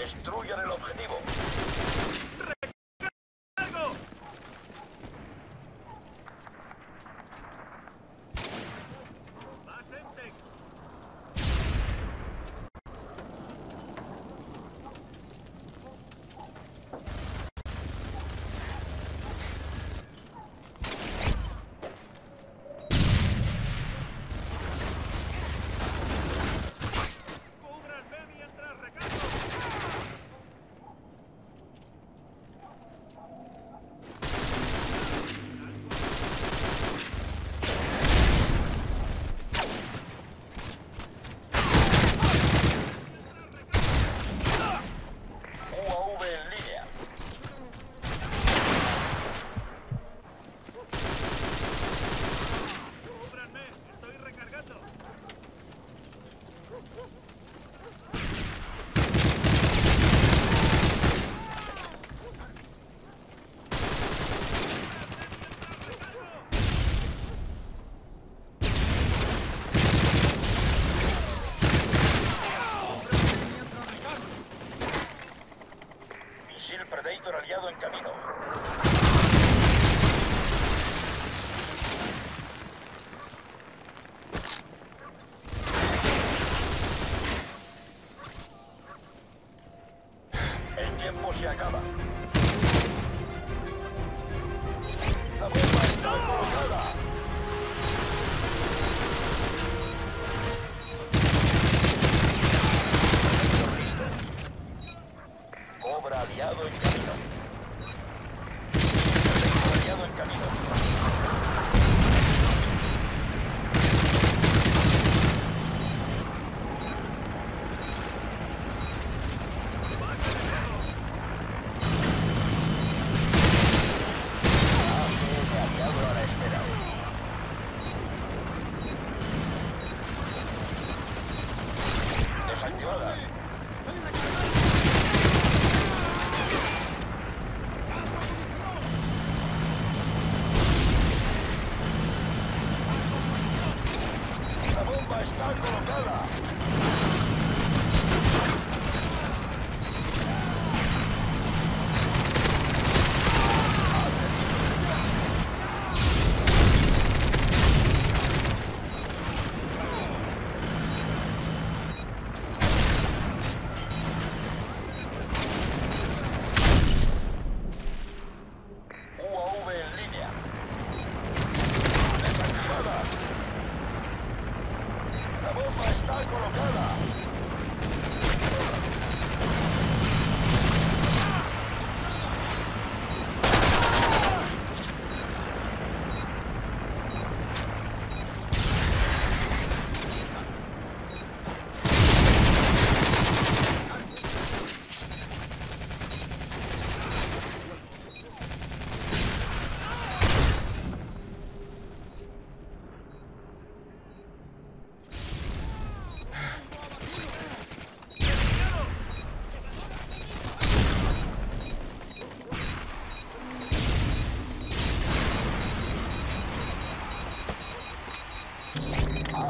Destruyan el objetivo. ¡Recargo! ¡Más gente! Predator aliado en camino. El tiempo se acaba. La bomba está colocada. Cobra aliado en camino.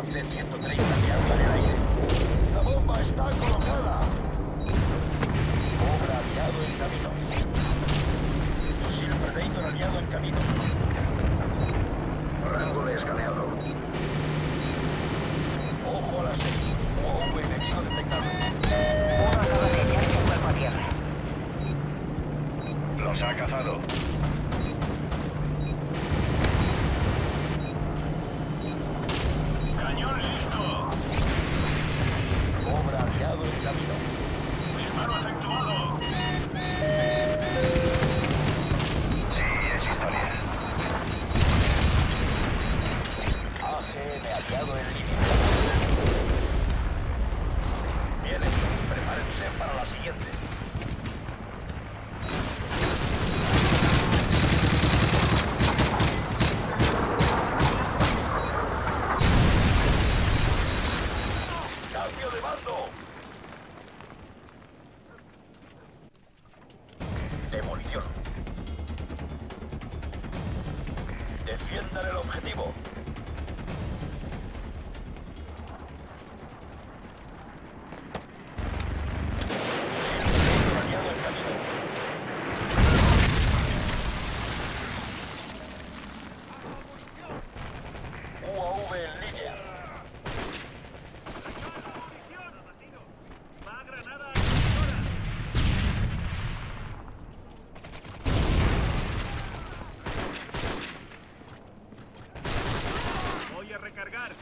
AC-130 que habla del aire. La bomba está colocada. Cobra aliado en camino. Misil Predator aliado en camino. Rango de escaneado. Ojo a la serie. MOAB enemigo detectado. Una nueva señal de cuerpo a tierra. Los ha cazado. Demolición. Defiendan el objetivo. MOAB en línea. Voy a recargar.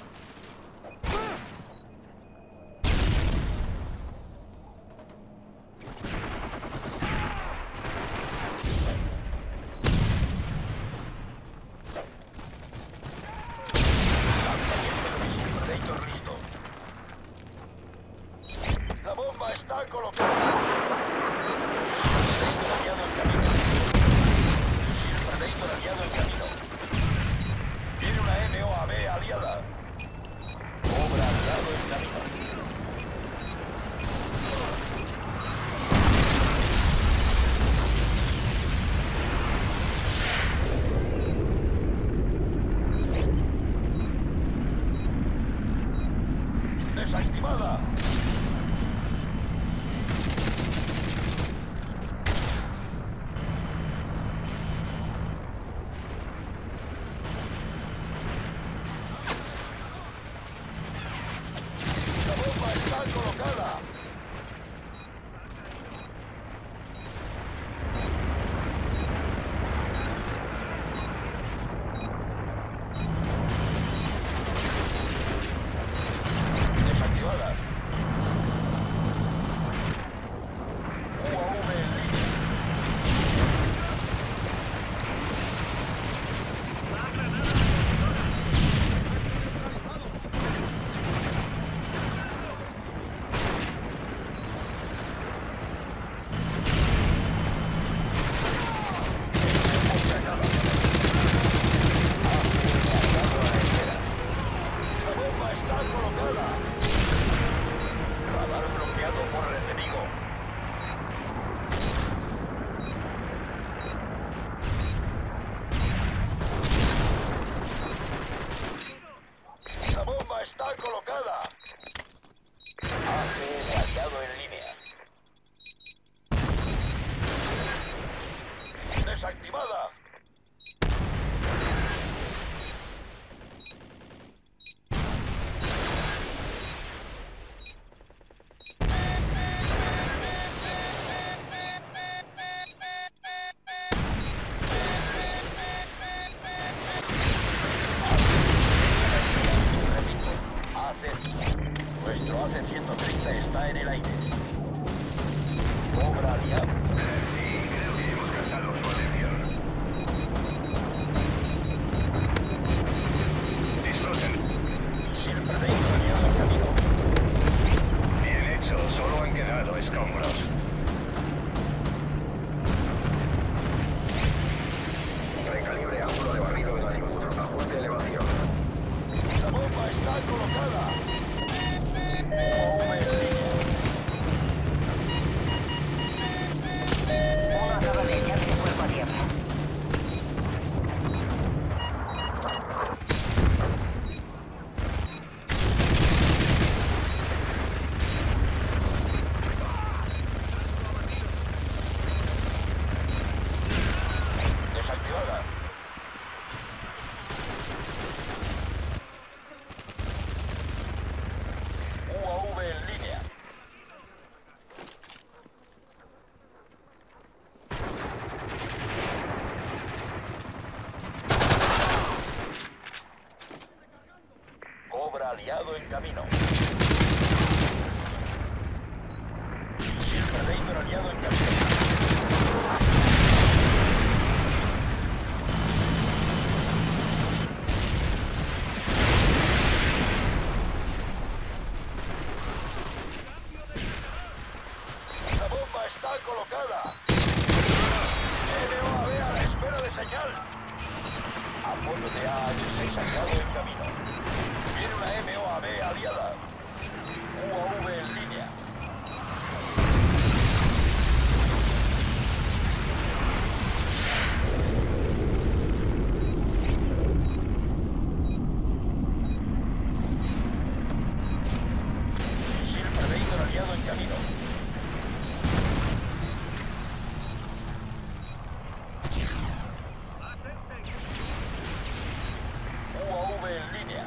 Nuestro AC130 está en el aire. Obra aliado. Sí, creo que hemos cansado su atención. Disfruten. Silver Day aliado en camino. Bien hecho, solo han quedado escombros. Recalibre ángulo de barrido de la cintura bajo de elevación. La bomba está colocada. Uno acaba de echarse cuerpo a tierra. Aliado en camino. Silver Raider aliado en camino. La bomba está colocada. LOAB a la espera de señal. Apoyo de AH6 aliado en camino. Viene una MOAB aliada. UAV en línea. Silver Raider aliado en camino. UAV en línea.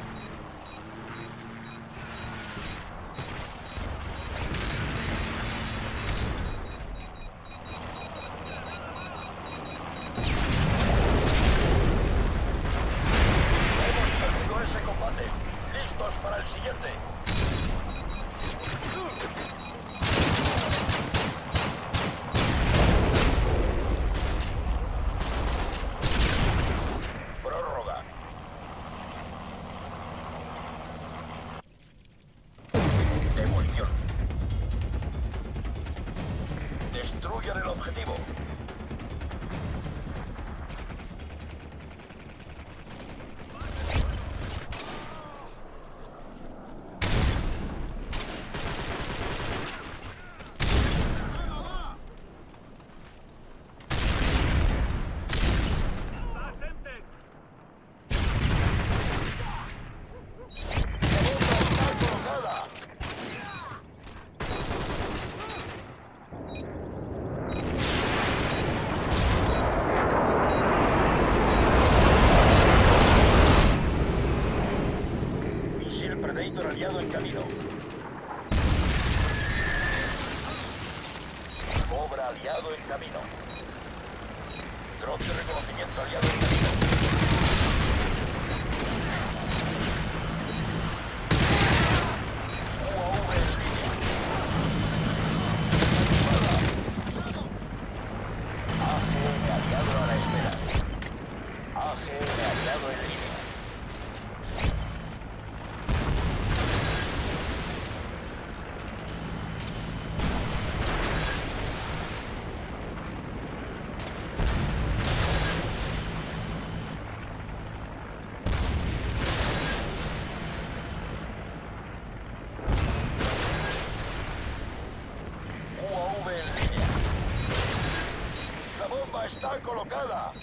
colocada.